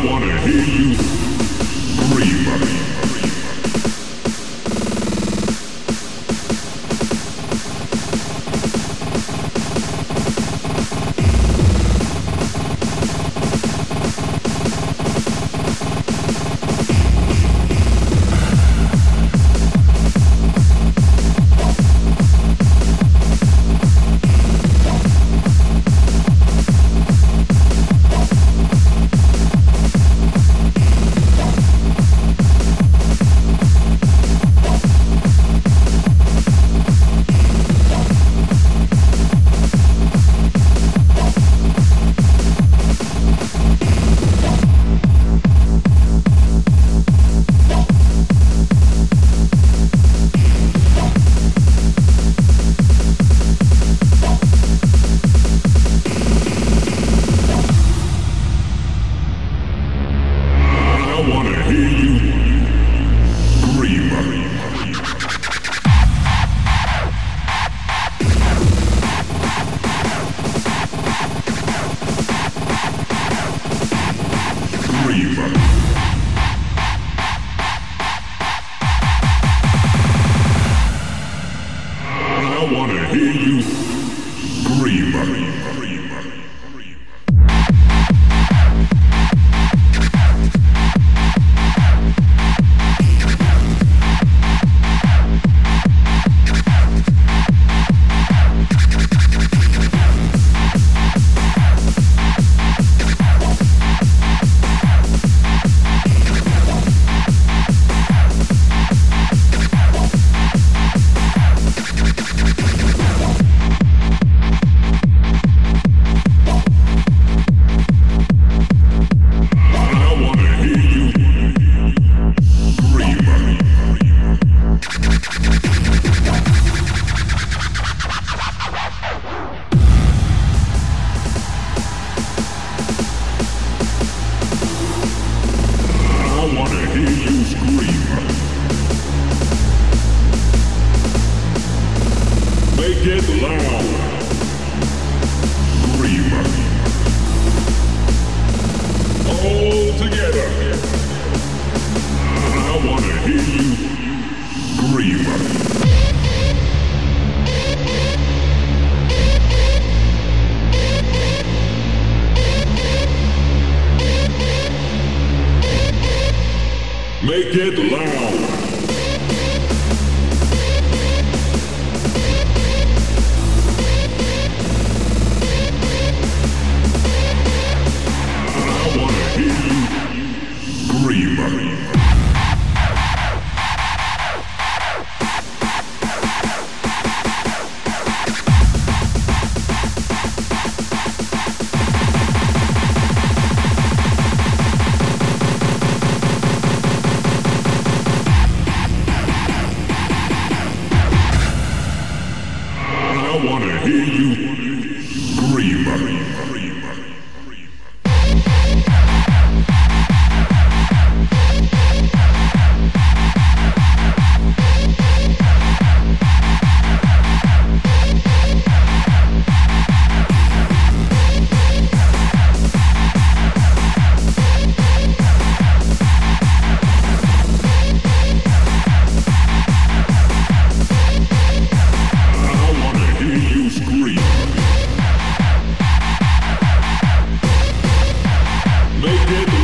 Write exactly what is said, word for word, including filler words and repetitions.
I want to hear you scream. Make it loud. Make it